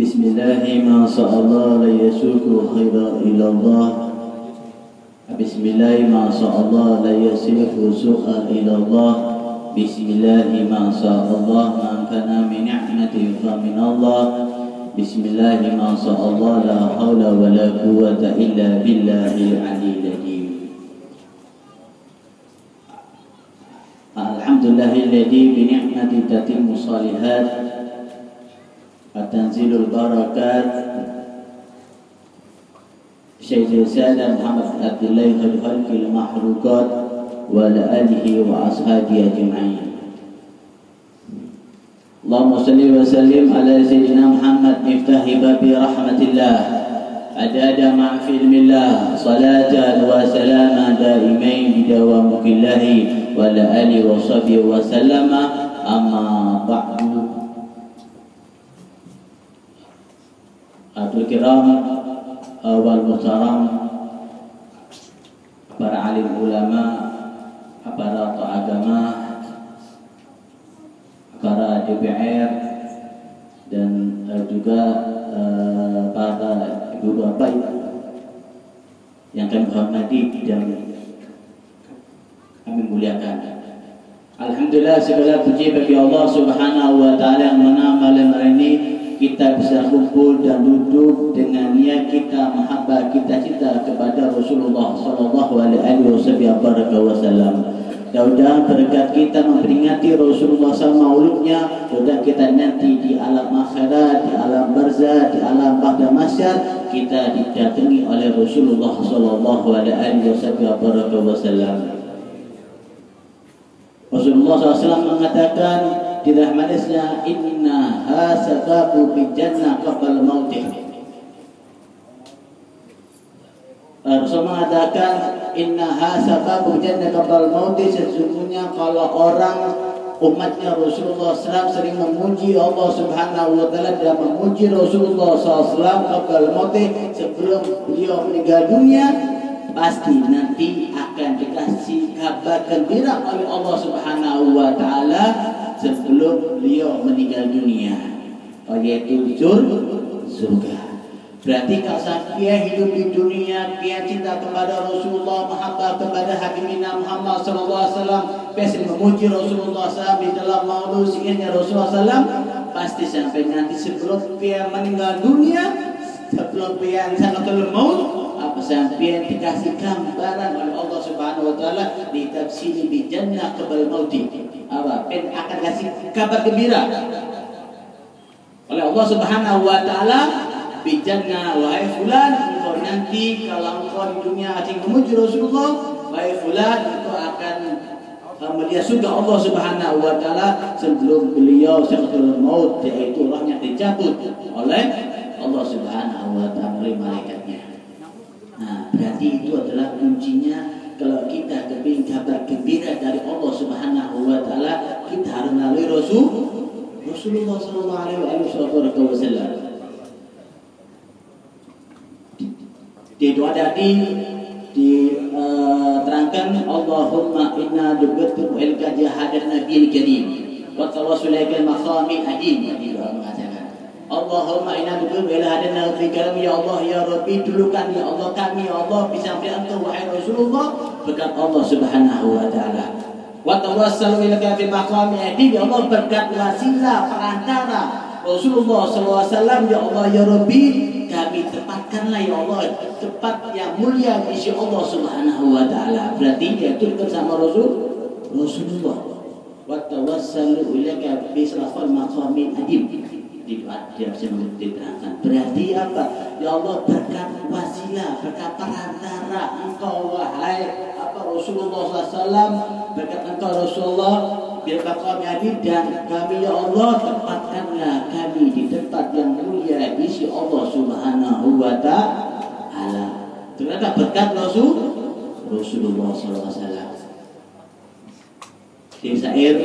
Bismillahi ma sa'allah la yasuku khayra ilallah. Bismillahi ma sa'allah la yasifu su'a ilallah. Bismillahi ma sa'allah ma kana min ni'matin fa min Allah. Bismillahi ma sa'allah la hawla wa la quwwata illa billahil aliyyil azim. Alhamdulillahilladzi bi ni'matihi tatimmu shalihat. Tanzilul barakat Syekh Sada Muhammad Abdullah al-Khalqil Mahrukat wa alihi wa ashabihi ajma'in. Allahumma salli wa sallim ala sayyidina Muhammad miftahi babi rahmatillah adada ma fi ilmillah salatan wa salaman daimain bidawam mukillahi wa alihi wa sahbihi wa sallama amma ba'du. Al-Kiram wal Muhtaram, para alim ulama, para tokoh agama, para DPR dan juga para ibu bapa yang kami hormati dan kami muliakan. Alhamdulillah, segala puji bagi Allah Subhanahu wa taala yang mana malam hari ini kita bisa kumpul dan duduk dengan niat kita mahabbah kita cinta kepada Rasulullah sallallahu alaihi wasallam. Mudah-mudahan berkat kita memperingati Rasulullah sama mauludnya, mudah kita nanti di alam akhirat, di alam barzah, di alam ba'da mahsyar kita didatangi oleh Rasulullah sallallahu alaihi wasallam. Rasulullah sallallahu mengatakan di dalam hadisnya, inna hasataku bi jannah qabla mautih. Rasul mengatakan inna hasataku bi jannah qabla mautih. Sesungguhnya kalau orang umatnya Rasulullah SAW sering memuji Allah Subhanahu wa taala dan memuji Rasulullah SAW qabla mautih, sebelum beliau meninggal dunia, pasti nanti akan dikasih kabar gembira oleh Allah Subhanahu wa taala sebelum beliau meninggal dunia, yaitu di surga. Berarti kalau saya hidup di dunia, dia cinta kepada Rasulullah, mahabbah kepada Habibina Muhammad sallallahu alaihi wasallam, pasti memuji Rasulullah SAW di dalam maulud syiarnya Rasulullah SAW, pasti sampai nanti sebelum dia meninggal dunia, sebelum dia sakaratul maut, sampai dikasih gambaran oleh Allah Subhanahu wa taala di tafsir bi jannah qabla mauti. Apa? Pen akan kasih kabar gembira oleh Allah Subhanahu wa taala bi jannah, wahai fulan, engkau nanti kalau engkau di dunia akan memuji Rasulullah, wahai fulan, engkau akan melihat surga Allah Subhanahu wa taala sebelum beliau sakaratul maut, yaitu rohnya dicabut oleh Allah Subhanahu wa taala oleh malaikatnya. Nah, berarti itu adalah kuncinya. Kalau kita kepingin kabar gembira dari Allah Subhanahu wa taala, kita harus melalui Rasulullah sallallahu alaihi wasallam. Di doa tadi diterangkan, Allahumma inna nabtu ilka jahadan nabiyil karim wa tawasulaikal maqami adin. Allahumma inna nabtu ila hadana fikram, ya Allah ya Rabbi, dulukan ya Allah kami ya Allah bisa sampai wahai Rasulullah berkat Allah Subhanahu wa taala. Wa tawassalu ilaika fi maqami adi, ya Allah berkat wasilah perantara Rasulullah sallallahu alaihi wasallam, ya Allah ya Rabbi kami tepatkanlah ya Allah tepat yang mulia di sisi Allah Subhanahu wa taala. Berarti yaitu bersama Rasulullah. Wa tawassalu ilaika bi sirafal maqami adi. Dia bisa diterangkan. Berarti apa? Ya Allah berkat wasilah, berkat perantara engkau wahai Rasulullah SAW, berkat engkau Rasulullah biar kami hadir, dan kami ya Allah tempatkanlah kami di tempat yang mulia di sisi Allah Subhanahu wa taala. Ternyata berkat Rasulullah SAW. Di syair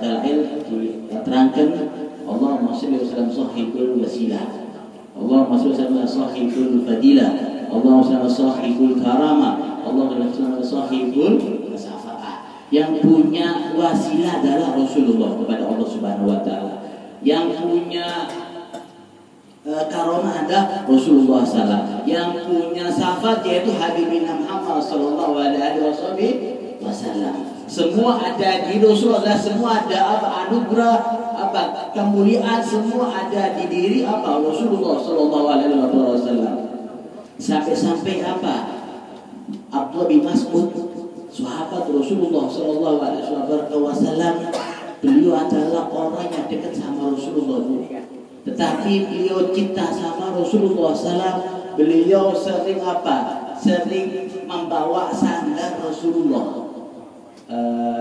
Dalail diterangkan, Allahumma salli wa sallam sahibul wasilah, Allahumma salli wa sallam sahibul fadilah, Allahumma salli wa sallam sahibul karamah, Allahumma salli wa sallam sahibul syafaah. Yang punya wasilah adalah Rasulullah kepada Allah Subhanahu wa taala. yang punya karomah ada Rasulullah SAW, yang punya syafaat yaitu Habibina Muhammad Sallallahu Alaihi Wasallam. Semua ada di Rasulullah, semua ada anugerah, kemuliaan, semua ada di diri Rasulullah Sallallahu Alaihi Wasallam. Sampai-sampai Abdullah bin Mas'ud, sahabat Rasulullah Sallallahu Alaihi Wasallam, beliau adalah orang yang dekat sama Rasulullah, tetapi beliau cinta sama Rasulullah SAW. Beliau sering sering membawa sandal Rasulullah,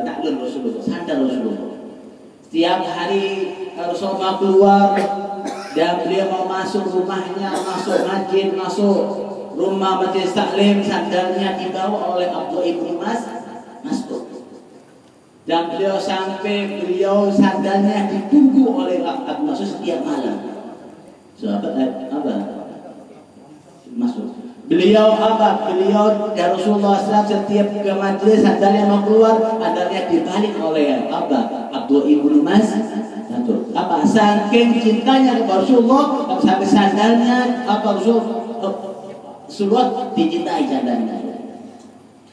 naklun Rasulullah, sandal Rasulullah. Setiap hari Rasulullah keluar dan beliau mau masuk rumahnya, masuk masjid, masuk rumah majelis taklim, sandalnya dibawa oleh Abdullah ibn Mas'ud. Dan beliau sandalnya ditunggu oleh Abdullah Mas'ud setiap malam. Sahabat Mas'ud. Beliau dari Rasulullah SAW setiap ke majelis, sandalnya mau keluar, sandalnya dibalik oleh Abdullah ibn Mas'ud. Saking cintanya kepada Rasulullah sampai sandalnya Rasulullah dicintai sandalnya.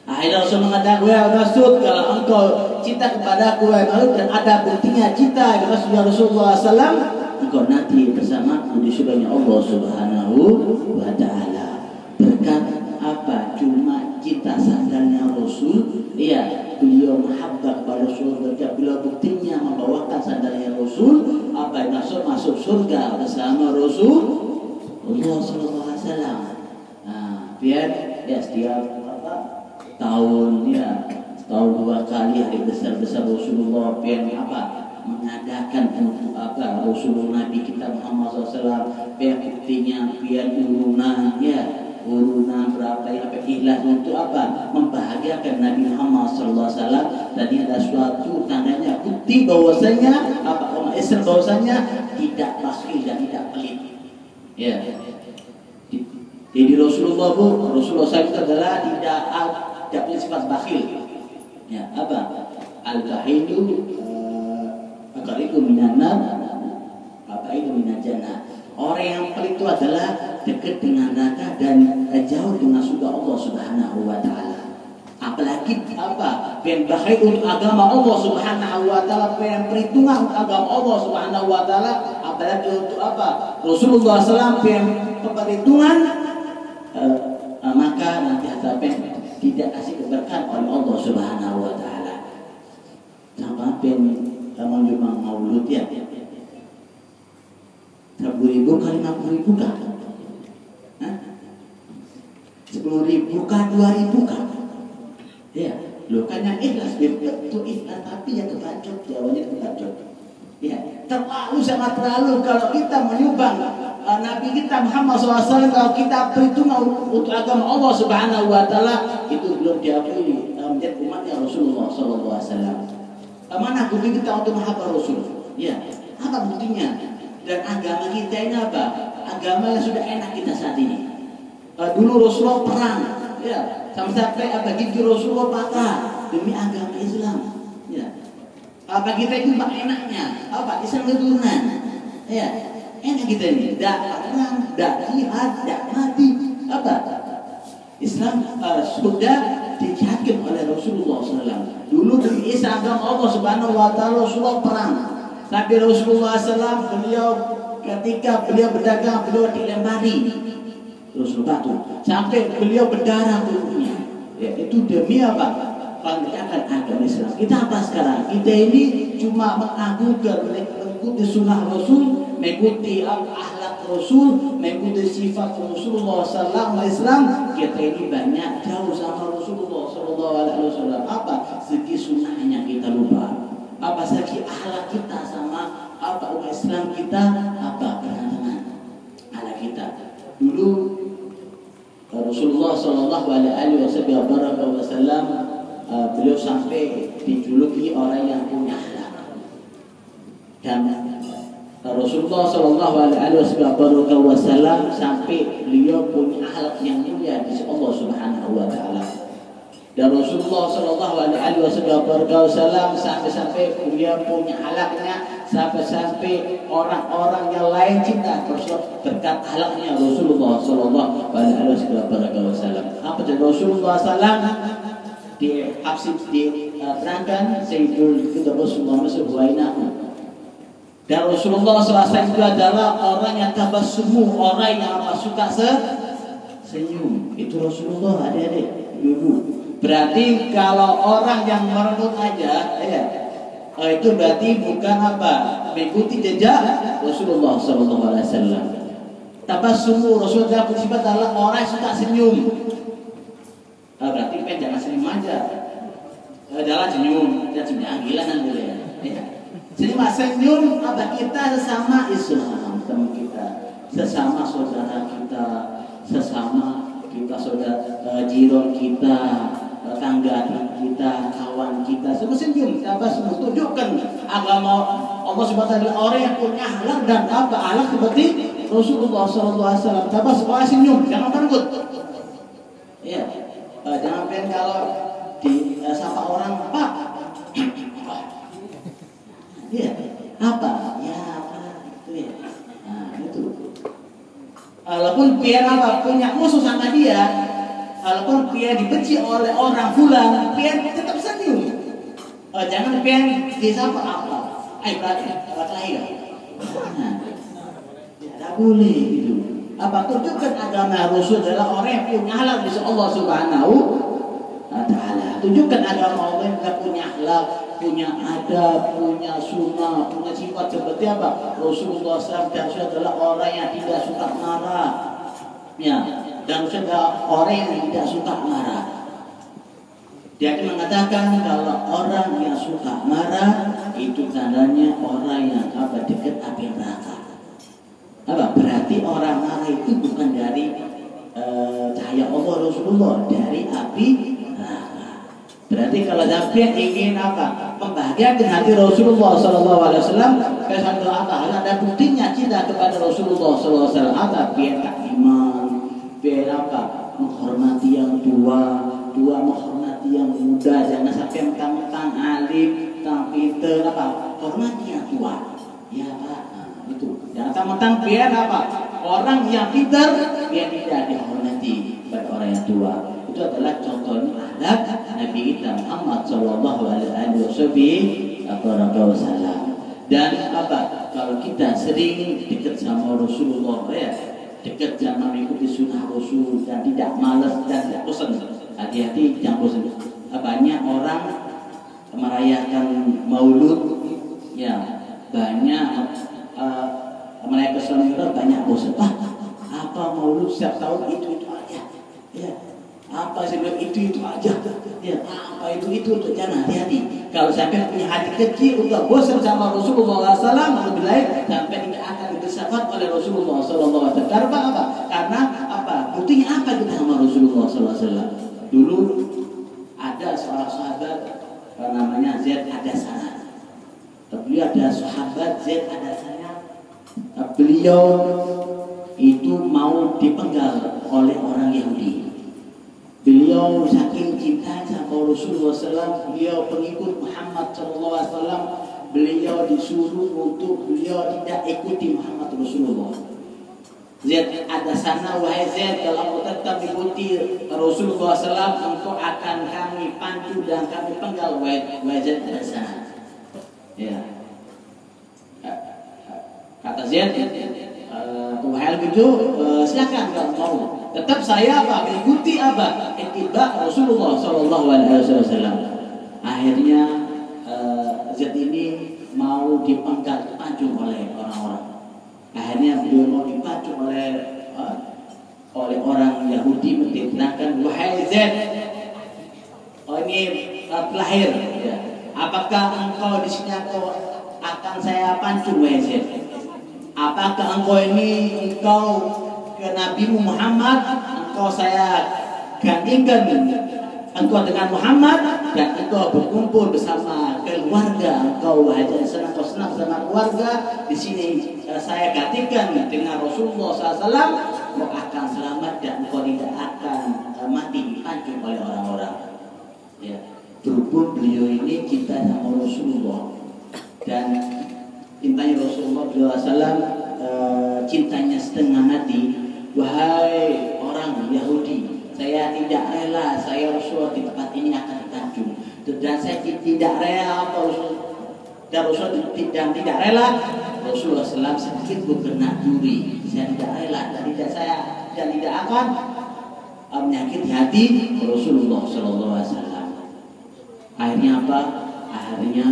Akhirnya Rasul mengatakan, "Wahai Rasul, kalau engkau cinta kepadaku dan ada buktinya cinta kepada Rasulullah SAW, engkau nanti bersamaku di surganya Allah Subhanahu wa Ta'ala." Berkat cuma cinta sandalnya Rasul, beliau mahabbah kepada Rasul, beliau buktinya membawakan sandalnya Rasul, masuk surga bersama Rasulullah Sallallahu Alaihi Wasallam. Setiap tahun dua kali hari besar-besar Rasulullah mengadakan Rasulullah Nabi kita Muhammad SAW, buktinya urunan berapa yang ikhlas untuk membahagiakan Nabi Muhammad SAW. Dan ini ada suatu tandanya bukti bahwasanya umat Islam bahwasanya tidak bakhil dan tidak pelit. Jadi Rasulullah SAW adalah tidak punya sifat bakhil. Al-bahilu akaribu minanar, itu minan jannah. Orang yang pelit itu adalah dekat dengan neraka dan jauh dengan surga Allah Subhanahu wa Ta'ala. Apalagi yang bakhil untuk agama Allah Subhanahu wa Ta'ala, yang perhitungan agama Allah Subhanahu wa Ta'ala, apalagi untuk Rasulullah SAW yang perhitungan, maka nanti hadapan tidak kasih keberkahan oleh Allah Subhanahu wa Ta'ala. Sama pengunjung maulud ya, 10.000 kali 50.000 kan? 10.000 kah 2.000 kan? Loh kan yang ikhlas betul ikhlas, tapi yang terlanjut jawabnya terlanjut. Terlalu sama terlalu kalau kita menyumbang Nabi kita Muhammad SAW, kalau kita berhitung untuk agama Allah Subhanahu wa Ta'ala, itu belum diakui menjadi umatnya Rasulullah SAW. Mana bukti kita untuk menghabar Rasul? Apa buktinya? Dan agama kita ini agama yang sudah enak kita saat ini. Dulu Rasulullah perang, sampai gigi Rasulullah patah demi agama Islam. Kita itu enaknya, Islam keturunan, enak kita ini, tidak perang, tidak jihad, tidak mati. Islam sudah dijahatkan oleh Rasulullah SAW. Dulu demi Islam Allah Subhanahu wa Ta'ala Rasulullah perang. Tapi Rasulullah SAW beliau ketika beliau berdagang beliau dilempari terus batu sampai beliau berdarah tubuhnya. Itu demi panggilan agama Islam. Kita sekarang? Kita ini cuma mengagungkan mengikuti sunnah Rasul, mengikuti akhlak Rasul, mengikuti sifat Rasulullah SAW. Islam kita ini banyak jauh sama Rasulullah SAW. Segi sunnahnya kita lupa, segi akhlak kita sama umat Islam kita bertentangan akhlak kita. Dulu Rasulullah SAW beliau sampai dijuluki orang yang punya akhlak. Dan Rasulullah SAW sampai beliau punya akhlak yang mulia di sisi Allah Subhanahu wa Ta'ala. Dan Rasulullah SAW sampai beliau punya akhlaknya sampai-sampai orang-orang yang lain cinta Rasulullah berkat akhlaknya Rasulullah sallallahu alaihi wasallam. Apa jadi Rasulullah sallallahu di Habsib di terangkan Sayyidul Qutb Rasulullah sallallahu. Dan Rasulullah SAW itu adalah orang yang tabassum, orang yang suka senyum. Itu Rasulullah, adik-adik, dulu. Berarti kalau orang yang merenung aja, ya, itu berarti bukan apa? Mengikuti jejak Rasulullah SAW. Tabassum Rasulullah sifat adalah orang yang suka senyum. Berarti kan jangan senyum aja. Jangan senyum, jangan gila nanti ya. Jadi senyum apa kita sesama Islam, teman kita, sesama saudara kita, sesama kita saudara jiran kita, tetangga kita, kawan kita, semua senyum. Apa semua tunjukkan agama Allah Subhanahu wa taala orang yang punya akhlak dan apa akhlak seperti Rasulullah sallallahu alaihi wasallam. Apa semua senyum, jangan takut. Ya, jangan pengen kalau di sapa orang Pak. Ya, apa? Ya, apa? Itu ya. Nah, itu. Walaupun dia apa punya musuh sama dia, walaupun dia dibenci oleh orang fulan, dia tetap senyum. Jangan dia disapa apa? Aib lain. Nah, tidak boleh itu. Apa tunjukkan agama Rasul adalah orang yang punya akhlak di Allah Subhanahu wa taala. Tunjukkan agama orang yang punya akhlak, punya adab, punya sunnah, punya sifat seperti apa? Rasulullah SAW dan Rasul adalah orang yang tidak suka marah. Ya, dan Rasul adalah orang yang tidak suka marah. Dia mengatakan kalau orang yang suka marah itu tandanya orang yang apa dekat api neraka. Apa? Berarti orang marah itu bukan dari cahaya Allah Rasulullah, dari api neraka. Berarti kalau sampai ingin apa pembahagian di hati Rasulullah SAW, kesannya apa? Ada buktinya cinta kepada Rasulullah SAW. Ada biar taklimah, biar apa? Menghormati yang tua menghormati yang muda. Jangan sampai mentang-mentang alim, tapi apa? Hormati yang tua. Ya Pak, nah, itu. Jangan mentang-mentang biar apa? Orang yang pintar biar tidak dihormati oleh orang yang tua. Itu adalah contohnya akhlak Nabi kita Muhammad sallallahu alaihi wasallam. Dan apa? Kalau kita sering dekat sama Rasulullah, ya, dekat sama mengikuti sunnah Rasul dan tidak malas dan tidak bosan. Hati-hati jangan bosan. Banyak orang merayakan Maulud, ya, banyak merayakan Maulud banyak bosan. Ah, apa Maulud setiap tahun itu aja. Ya. Apa saya bilang itu aja, ya, apa itu jangan hati-hati. Kalau sampai punya hati kecil udah bosan sama Rasulullah SAW, lebih baik sampai tidak akan disafat oleh Rasulullah SAW. Karena apa? Karena apa? Buktinya apa kita sama Rasulullah SAW? Dulu ada seorang sahabat namanya Zaid Adasana. Beliau ada sahabat Zaid Adasana. Beliau itu mau dipenggal oleh orang Yahudi. Beliau saking cinta sama Rasulullah SAW, beliau pengikut Muhammad SAW, beliau disuruh untuk beliau tidak ikuti Muhammad Rasulullah. Zaid Adasana, wahai Zaid, kalau tetap ikuti Rasulullah SAW, engkau akan kami pandu dan kami penggal, wahai Zaid Adasana. Ya. Kata Zaid, wahai begitu, silakan kalau mau. Tetap saya apa mengikuti apa ittiba Rasulullah sallallahu alaihi wasallam. Akhirnya Zaid ini mau dipancung oleh orang-orang. Akhirnya beliau mau dipancung oleh orang Yahudi menitipkan, wahai Zaid, ini lahir. Ya. Apakah engkau di sini atau akan saya pancung, wahai Zaid? Apakah engkau ini ke Nabi Muhammad, engkau saya gantikan engkau dengan Muhammad dan engkau berkumpul bersama keluarga engkau, wajah senang kau senang bersama keluarga di sini saya gantikan dengan Rasulullah SAW, engkau akan selamat dan engkau tidak akan mati dipancung oleh orang-orang. Ya, berhubung beliau ini cinta sama Rasulullah dan Dan saya tidak rela, Pak Ustaz. Dan Rasulullah tidak rela. Rasulullah SAW sedikit bergerak duri. Saya tidak rela dan tidak akan menyakiti hati Rasulullah SAW. Akhirnya apa? Akhirnya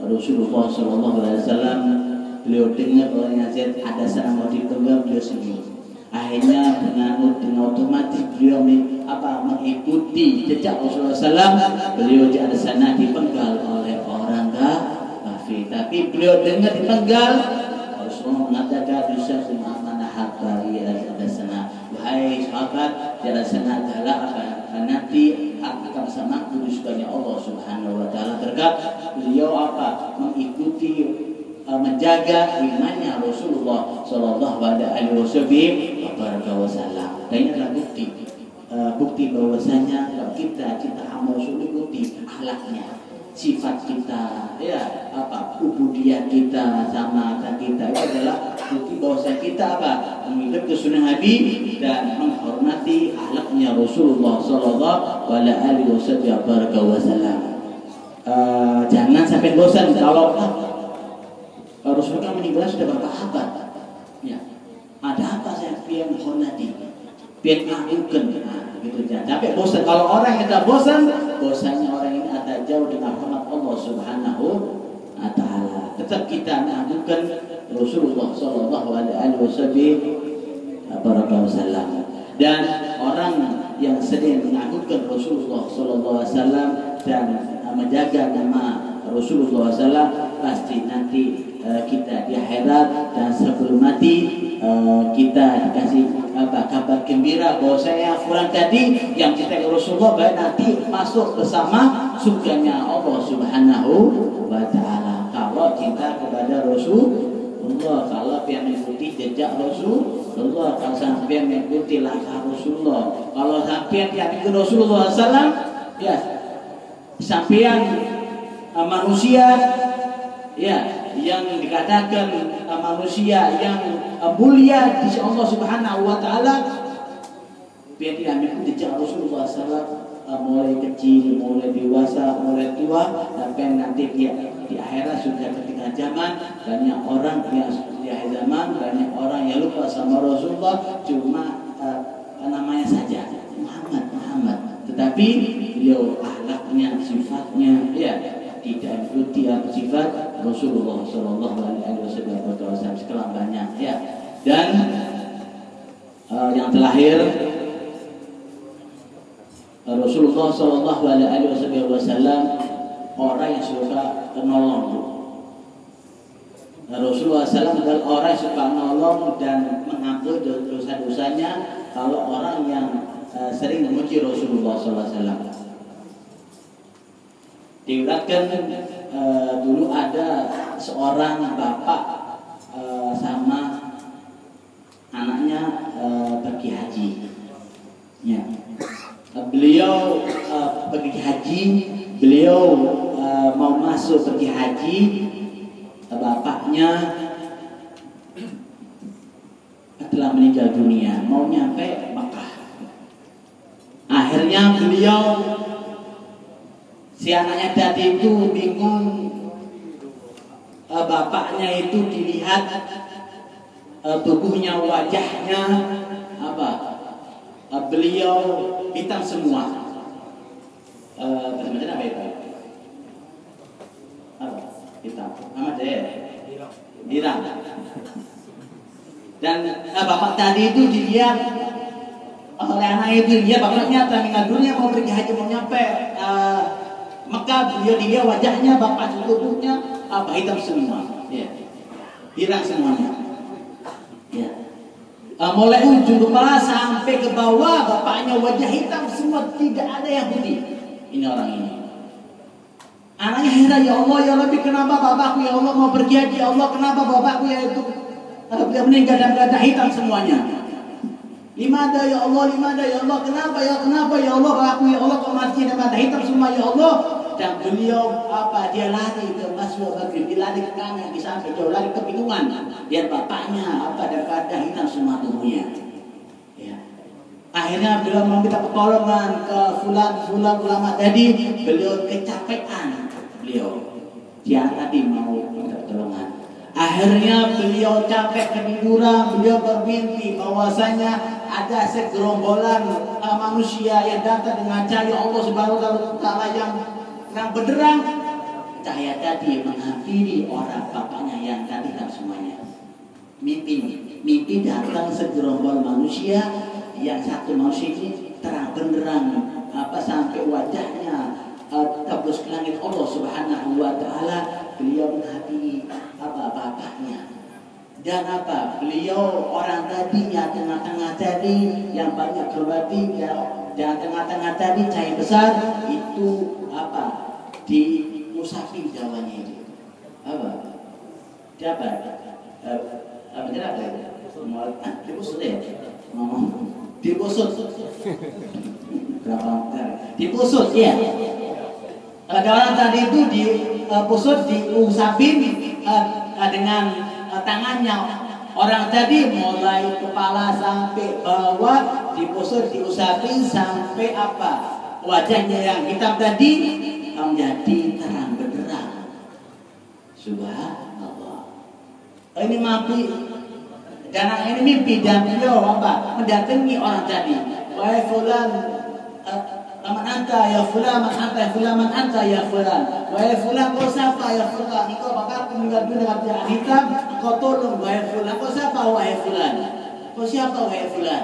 Rasulullah SAW, beliau dengar orang Yazid ada sarang mau dipegang, beliau senyum. Akhirnya dengan otomatis beliau mengikuti jejak Rasulullah SAW. Beliau di sana dipenggal oleh orang kafir. Tapi beliau dengar dipenggal. Rasulullah mengatakan, "Yusuf mana habari ada sana. Wahai sahabat, di sana adalah akan nanti akan sama kedudukannya Allah Subhanahu Wa Taala berkat beliau mengikuti." Menjaga imannya Rasulullah Shallallahu Alaihi Wasallam. Dan ini adalah bukti bahwasanya kalau kita amal Rasul ikuti akhlaknya, sifat kita, ubudiyah kita sama kita itu adalah bukti bahwasanya kita menghidup kesunnah Nabi dan menghormati akhlaknya Rasulullah Shallallahu Alaihi Wasallam. Jangan sampai bosan kalau Rasulullah meninggal sudah berapa abad? Ya, ada apa saya pian hormati, pian agukan, gitu ya. Tapi bosan kalau orang kita bosan, bosannya orang ini ada jauh dengan rahmat Allah Subhanahu Wa Taala. Tetap kita agukan Rasulullah Shallallahu Alaihi Wasallam. Dan orang yang sering mengagungkan Rasulullah Shallallahu Alaihi Wasallam dan menjaga nama Rasulullah SAW pasti nanti kita di akhirat dan sebelum mati kita dikasih kabar gembira bahwa saya kurang tadi yang kita Rasulullah baik nanti masuk bersama surganya Allah Subhanahu Wa Taala kalau kita kepada Rasulullah, kalau yang mengikuti jejak Rasulullah, kalau sampai mengikuti langkah Rasulullah, kalau sampai yang mengikuti Rasulullah SAW, ya sampean manusia ya yang dikatakan manusia yang mulia di sisi Allah Subhanahu Wa Taala, biar tidak mengikuti jejak Rasulullah SAW mulai kecil, mulai dewasa, mulai tua, sampai nanti dia di akhirat sudah ketika zaman banyak orang yang di akhir zaman banyak orang yang lupa sama Rasulullah, cuma namanya saja Muhammad, tetapi beliau akhlaknya, sifatnya, tidak mengikuti sifat Rasulullah Shallallahu Alaihi Wasallam sekarang banyak ya. Dan yang terakhir Rasulullah Shallallahu Alaihi Wasallam orang yang suka menolong. Rasulullah SAW adalah orang yang suka menolong dan mengampuni dosa-dosanya. Kalau orang yang sering memuji Rasulullah SAW diuratkan dulu ada seorang bapak sama anaknya pergi haji. Ya. Beliau pergi haji, beliau mau masuk pergi haji, bapaknya telah meninggal dunia, mau nyampe Mekah. Akhirnya beliau si anaknya tadi itu bingung, bapaknya itu dilihat tubuhnya, wajahnya beliau hitam semua. Macam-macam apa itu? Apa? Hitam. Nama dia? Dirang. Dan bapak tadi itu dilihat oleh anak itu, dia bapaknya terminal dunia mau pergi haji mau nyampe. Maka dia wajahnya, bapak tubuhnya hitam semua, hilang semuanya. Mulai ujung kepala sampai ke bawah bapaknya wajah hitam semua, tidak ada yang putih. Ini orang ini. Anaknya heran, ya Allah, ya Rabbi, kenapa bapakku ya Allah mau pergi haji, ya Allah, kenapa bapakku ya itu meninggal dan wajah hitam semuanya. Limada ya Allah, limada ya Allah, kenapa ya Allah, aku ya Allah, kematian dan mata hitam semua ya Allah. Dan beliau dia lari ke masuk maghrib, dia lari ke kanan, dia sampai jauh lari kebingungan. Dia bapaknya dan keadaan hitam semua tubuhnya. Ya. Akhirnya beliau meminta pertolongan ke fulan ulama tadi. Beliau kecapean, beliau dia tadi mau minta pertolongan. Akhirnya beliau capek ketiduran, beliau bermimpi bahwasanya ada segerombolan manusia yang datang dengan cahaya Allah Subhanahu wa Ta'ala yang terang benderang. Cahaya tadi menghampiri orang bapaknya yang tadi hitam semuanya. Mimpi datang segerombol manusia. Yang satu manusia ini terang benderang sampai wajahnya tembus ke langit Allah Subhanahu wa Ta'ala. Beliau menghadiri bapaknya. Dan beliau orang tadi yang tengah-tengah tadi yang banyak berbagi, yang tengah-tengah tadi cahaya besar itu di musafir jawanya itu diposot ya. Ada orang tadi itu diposot, diusapin dengan tangannya. Orang tadi mulai kepala sampai bawah diposot, diusapin sampai wajahnya yang hitam tadi menjadi terang benderang. Subhanallah. Ini mimpi. Dan ini mimpi dan beliau mendatangi orang tadi. Wahai fulan, man anta ya fulan, man anta ya fulan, man anta ya fulan. Wahai fulan, kau siapa ya fulan? Engkau bakal meninggal dunia dengan hitam. Kau tolong wahai fulan. Kau siapa wahai fulan? Kau siapa wahai fulan?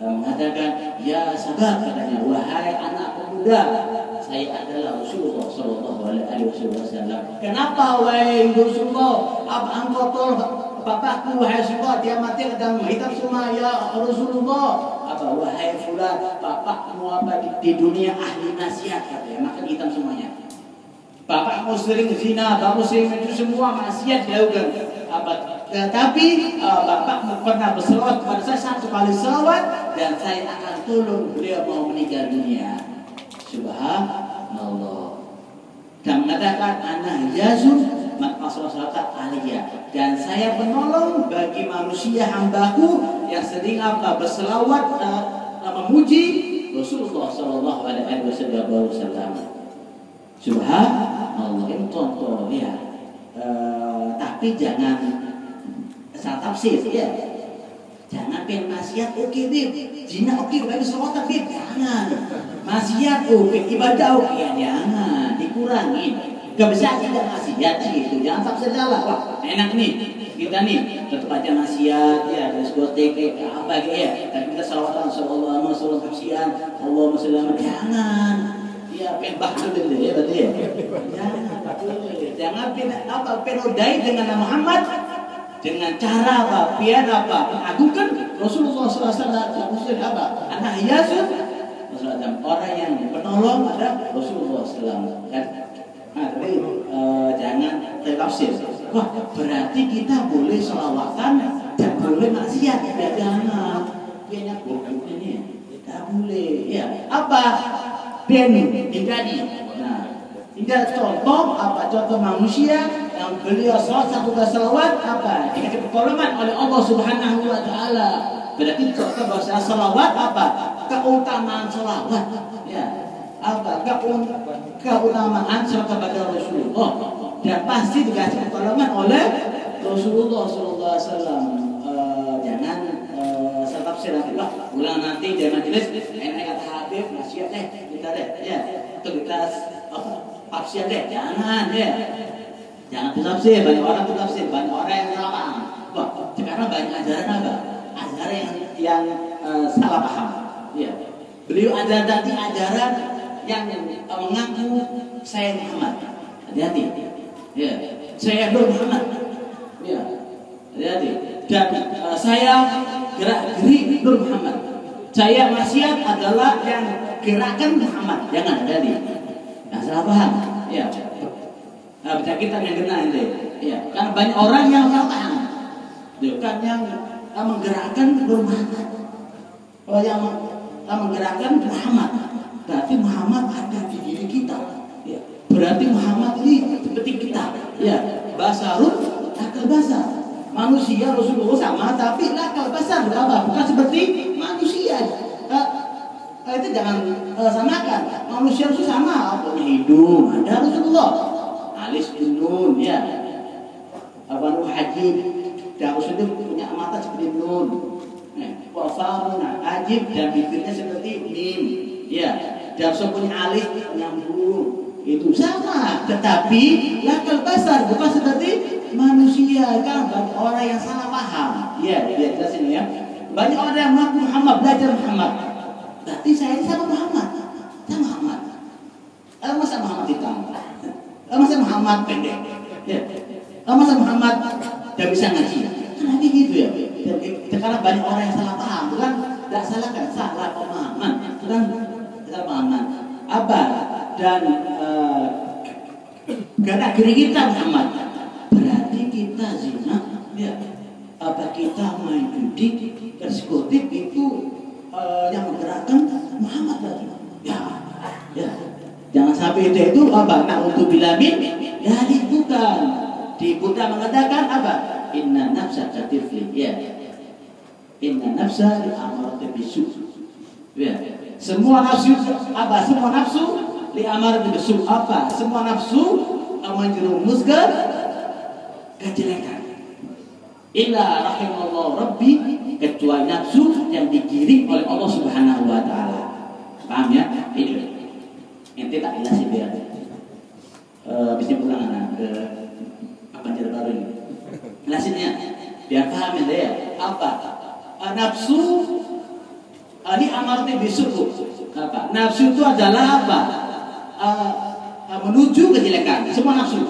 Mengatakan, ya sabar katanya, wahai anak pemuda, saya adalah Rasulullah Shallallahu Alaihi Wasallam. Kenapa wahai Rasulullah? Engkau tolong bapakku wahai Rasulullah, dia mati dan hitam semua ya Rasulullah. Wahai fulan, bapakmu di dunia ahli nasihat katanya, makan hitam semuanya. Bapakmu sering zina, bapakmu sering itu semua maksiat dilakukan. Tetapi bapakmu pernah berselawat kepada saya 1 kali selawat dan saya akan tolong beliau mau meninggal dunia. Subhanallah. Dan mengatakan ana Yesus dan saya menolong bagi manusia hambaku yang sering berselawat memuji Rasulullah Shallallahu Alaihi Wasallam. Subhanallah, ini contoh ya. Tapi jangan salah tafsir ya. Jangan pengen maksiat oke bib, zina oke, bagi selawat tapi jangan. Maksiat oke, ibadah oke, jangan dikurangin. Gak bisa tidak nasihat gitu, jangan tafsir salah. Wah enak nih kita nih tetap aja nasihat ya, terus gostek apa gitu ya. Tapi kita salawatan sallallahu alaihi wasallam, tafsiran Allahumma sholli ala Muhammad. Jangan ya penbah dulu ya tadi ya. Jangan penodai dengan nama Muhammad dengan cara biar mengagungkan Rasulullah sallallahu alaihi wasallam. Anak Yesus orang yang penolong ada Rasulullah sallallahu alaihi wasallam. Tapi jangan tertafsir. Wah berarti kita boleh sholawatan dan boleh maksiat tidak jangan. Kayaknya bodoh ini. Tidak boleh. Ya Benu Hindari. Nah, tidak contoh contoh manusia yang beliau sholat 1 kali sholawat dikasih pertolongan oleh Allah Subhanahu wa Ta'ala. Berarti contoh bahasa sholawat keutamaan sholawat. Ya. Keutamaan serta kepada Rasulullah dan pasti dikasih pertolongan oleh Rasulullah Shallallahu Alaihi Wasallam. Jangan serta silatilah ulang nanti jangan jelas enak kata Habib nasihat kita ya tugas tafsir jangan ya jangan tafsir banyak orang tafsir banyak orang yang salah paham. Sekarang banyak ajaran ajaran yang salah paham ya. Beliau ada tadi ajaran yang mengaku saya Muhammad. Hati-hati. Ya, saya Muhammad. Ya. Hati-hati. Dan saya gerak-geri Muhammad. Saya maksiat adalah yang gerakan Muhammad. Jangan hati-hati. Nah, salah paham. Ya. Baca kita yang kena itu. Ya, karena banyak orang yang salah paham. Bukan yang menggerakkan Muhammad. Kalau yang menggerakkan Muhammad berarti Muhammad ada di diri kita ya. Berarti Muhammad ini seperti kita ya. Basarun lakal basar, manusia Rasulullah sama tapi lakal basar bukan seperti manusia. itu jangan samakan. Manusia itu sama, apa hidung ada Rasulullah, alis nun ya, apa nu hajib, dah itu punya mata seperti nun, wasaruna hajib dan bibirnya seperti mim, ya, dan punya alis nyambung, itu sama. Tetapi lakal basar bukan seperti manusia kan, banyak orang yang salah paham, ya, dia jelasin ya, banyak orang yang mengaku Muhammad belajar Muhammad. Berarti saya sama Muhammad, sama Muhammad. Masa Muhammad hitam? Masa Muhammad pendek? Ya. Masa Muhammad tidak bisa ngaji? Kan nanti gitu ya. Sekarang banyak orang yang salah paham, bukan? Tidak salah kan? Salah pemahaman, bukan? Salah pemahaman. Apa? Dan karena kiri kita Muhammad, berarti kita zina. Ya. Apa kita main judi, persekutif itu? Yang menggerakkan Muhammad lagi. Ya, ya. Jangan sampai itu apa? Nah untuk bilamin dari bukan. Di Buddha mengatakan apa? Inna nafsa tatifli. Ya. Inna nafsa li'amarati bisu. Ya. Semua nafsu apa? Semua nafsu li'amarati bisu apa? Semua nafsu menjerumuskan kejelekan. Illa rahimallah rabbi, kecuali nafsu yang digiring oleh Allah Subhanahu wa ta'ala. Paham ya? Ini ente tak jelasin biar bisa pulang anak ke apa jalan baru ini. Jelasinnya biar paham ente ya. Apa? Nafsu ini amarti bisuku. Apa? Nafsu itu adalah apa? Menuju kejelekan. Semua nafsu.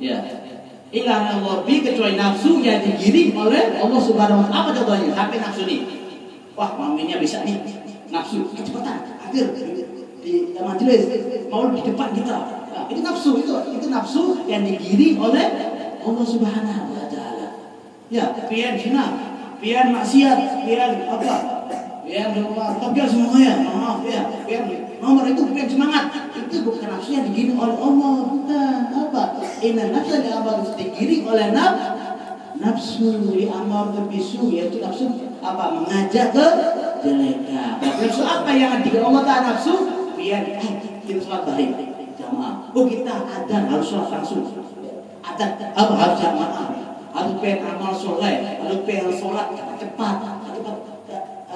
Ya. Illa rabbi, kecuali nafsu yang digiring oleh Allah Subhanahu wa ta'ala. Apa contohnya? Sampai nafsu nih. Wah, maminya bisa nih. Nafsu, kecepatan, hadir di majelis, mau di depan kita. Nah, itu nafsu, itu nafsu yang digiring oleh Allah Subhanahu wa ta'ala. Ya, pian zina, pian maksiat, pian apa? Pian luar, tapi semuanya, maaf ya. Pian nomor itu bukan semangat, itu bukan nafsu yang digiring oleh Allah, bukan apa? Inna nafsa diamar digiring oleh nafsu diamar terbisu, yaitu nafsu apa? Mengajak ke jeleka. Nafsu apa yang digiring Allah Ta'ala nafsu? Biar kita sholat bareng jamaah. Oh kita ada harus sholat langsung. Ada apa harus jamaah? Harus pengen amal soleh, harus pengen sholat cepat.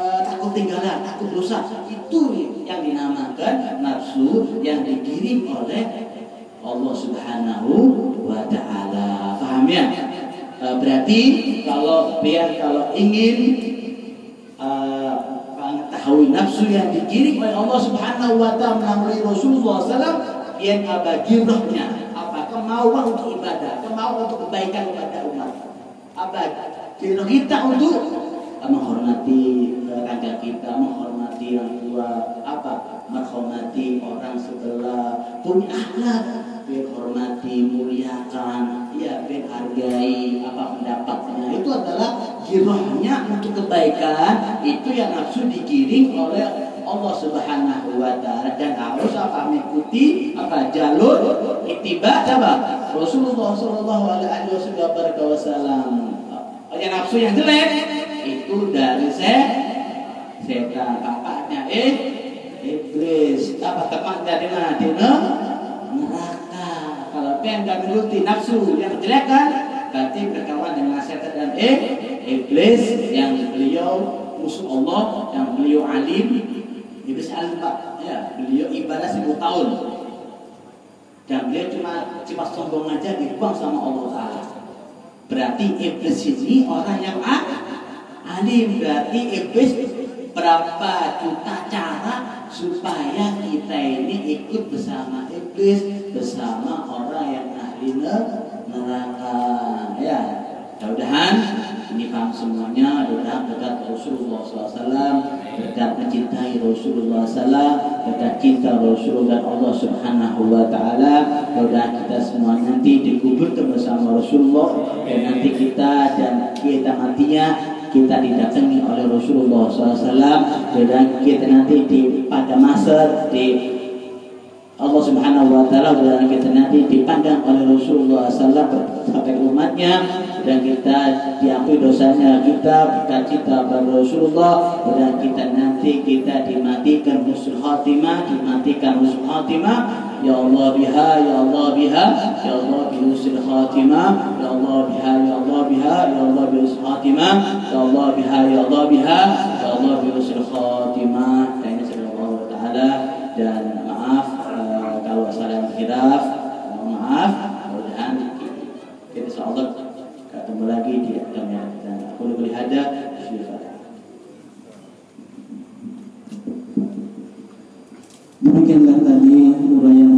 Takut tinggalan, takut dosa. Itu yang dinamakan nafsu yang digiring oleh Allah Subhanahu wa ta'ala. Paham ya? Berarti kalau ingin mengetahui nafsu yang digiring oleh Allah Subhanahu wa ta'ala melalui Rasulullah SAW, yang bagi rohnya apa? Kemauan untuk ibadah, kemauan untuk kebaikan kepada umat, apa? Jiroh kita untuk menghormati rangka kita, menghormati orang tua, apa? Menghormati orang sebelah, punya akhlak, menghormati, muliakan, ya, menghargai apa pendapatnya. Itu adalah jirohnya untuk kebaikan. Itu yang nafsu digiring oleh Allah Subhanahu wa ta'ala, dan harus apa? Mengikuti apa? Jalur ittiba apa? Rasulullah sallallahu alaihi wasallam. Yang nafsu yang jelek itu dari setan, bapaknya iblis, apa tempatnya di mana? Di neraka. Kalau pengen gak menuruti nafsu yang kejelekan, berarti berkawan dengan setan dan iblis yang beliau musuh Allah, yang beliau alim, iblis alim pak, ya, beliau ibadah 1000 tahun, dan beliau cuma sombong aja dibuang sama Allah Ta'ala. Berarti iblis ini orang yang alim, berarti iblis berapa juta cara supaya kita ini ikut bersama iblis, bersama orang yang ahli neraka. Ya, mudah-mudahan ini paham semuanya. Mudah-mudahan dekat Rasulullah SAW, dekat mencintai Rasulullah SAW, dekat cinta Rasulullah dan Allah Subhanahu wa ta'ala. Mudah-mudahan kita semua nanti dikubur bersama Rasulullah, dan nanti kita dan kita matinya kita didatangi oleh Rasulullah SAW, dan kita nanti di pada masa di Allah Subhanahu wa Ta'ala berada kita nanti dipandang oleh Rasulullah SAW sampai umatnya, dan kita diampuni dosanya, kita bercita kepada Rasulullah, dan kita nanti kita dimatikan husnul khatimah, dimatikan husnul khatimah. Ya Allah biha, ya Allah biha, ya Allah bi husnul khatimah, ya Allah biha, ya Allah biha, ya Allah bi husnul khatimah, ya Allah biha, ya Allah biha, ya Allah bi husnul khatimah. Kayaknya subhanallah taala. Dan maaf kalau salah khilaf, maaf. Mudah-mudahan kita insyaallah ketemu lagi di akhir yang akan kuliah hada. Demikianlah tadi uraian